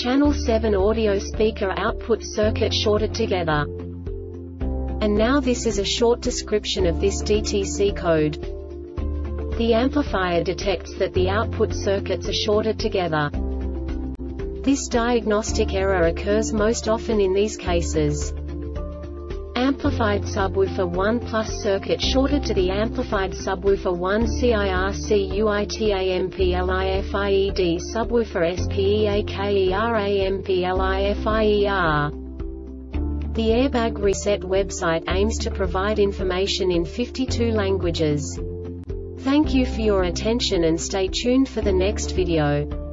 Channel 7 audio speaker output circuit shorted together. And now this is a short description of this DTC code. The amplifier detects that the output circuits are shorted together. This diagnostic error occurs most often in these cases. Amplified subwoofer 1 plus circuit shorted to the amplified subwoofer 1 CIRCUITAMPLIFIED subwoofer SPEAKERAMPLIFIER. The Airbag Reset website aims to provide information in 52 languages. Thank you for your attention and stay tuned for the next video.